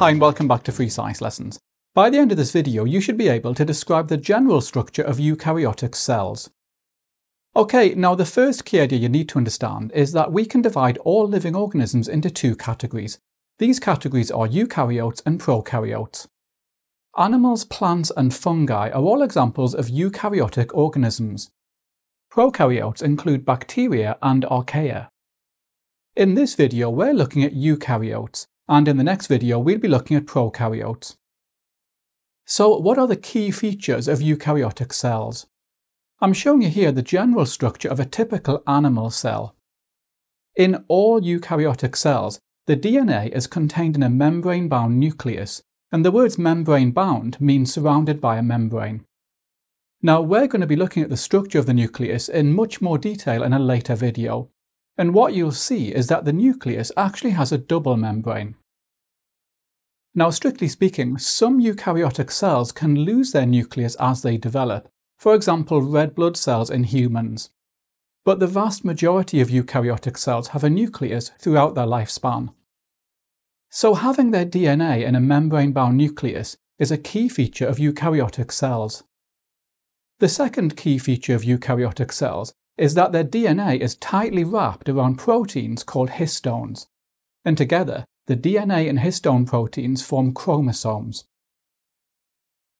Hi and welcome back to Free Science Lessons. By the end of this video you should be able to describe the general structure of eukaryotic cells. Okay, now the first key idea you need to understand is that we can divide all living organisms into two categories. These categories are eukaryotes and prokaryotes. Animals, plants and fungi are all examples of eukaryotic organisms. Prokaryotes include bacteria and archaea. In this video we're looking at eukaryotes, and in the next video we'll be looking at prokaryotes. So what are the key features of eukaryotic cells? I'm showing you here the general structure of a typical animal cell. In all eukaryotic cells, the DNA is contained in a membrane-bound nucleus, and the words membrane-bound means surrounded by a membrane. Now we're going to be looking at the structure of the nucleus in much more detail in a later video, and what you'll see is that the nucleus actually has a double membrane. Now strictly speaking, some eukaryotic cells can lose their nucleus as they develop, for example red blood cells in humans, but the vast majority of eukaryotic cells have a nucleus throughout their lifespan. So having their DNA in a membrane-bound nucleus is a key feature of eukaryotic cells. The second key feature of eukaryotic cells is that their DNA is tightly wrapped around proteins called histones, and together the DNA and histone proteins form chromosomes.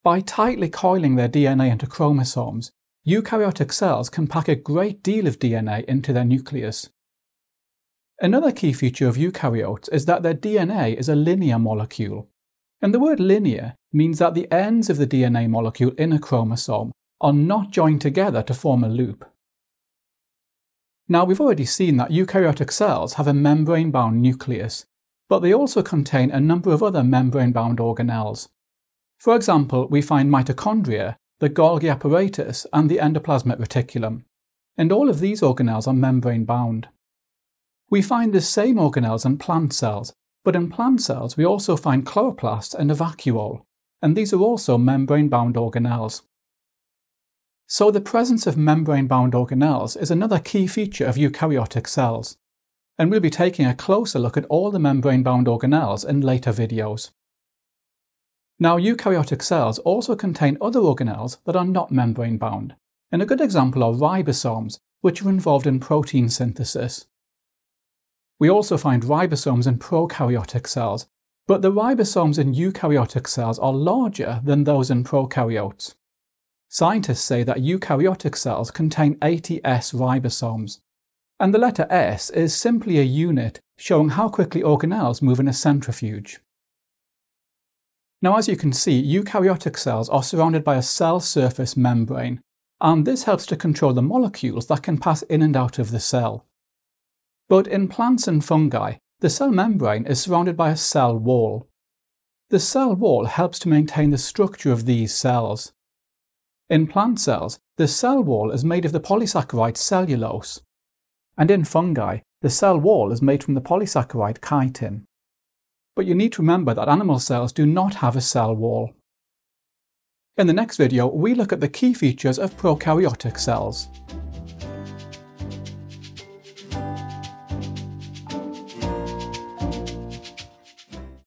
By tightly coiling their DNA into chromosomes, eukaryotic cells can pack a great deal of DNA into their nucleus. Another key feature of eukaryotes is that their DNA is a linear molecule, and the word linear means that the ends of the DNA molecule in a chromosome are not joined together to form a loop. Now we've already seen that eukaryotic cells have a membrane-bound nucleus, but they also contain a number of other membrane-bound organelles. For example, we find mitochondria, the Golgi apparatus and the endoplasmic reticulum, and all of these organelles are membrane-bound. We find the same organelles in plant cells, but in plant cells we also find chloroplasts and a vacuole, and these are also membrane-bound organelles. So the presence of membrane-bound organelles is another key feature of eukaryotic cells, and we'll be taking a closer look at all the membrane-bound organelles in later videos. Now eukaryotic cells also contain other organelles that are not membrane-bound, and a good example are ribosomes, which are involved in protein synthesis. We also find ribosomes in prokaryotic cells, but the ribosomes in eukaryotic cells are larger than those in prokaryotes. Scientists say that eukaryotic cells contain 80S ribosomes, and the letter S is simply a unit showing how quickly organelles move in a centrifuge. Now as you can see, eukaryotic cells are surrounded by a cell surface membrane, and this helps to control the molecules that can pass in and out of the cell. But in plants and fungi, the cell membrane is surrounded by a cell wall. The cell wall helps to maintain the structure of these cells. In plant cells, the cell wall is made of the polysaccharide cellulose, and in fungi, the cell wall is made from the polysaccharide chitin. But you need to remember that animal cells do not have a cell wall. In the next video, we look at the key features of prokaryotic cells.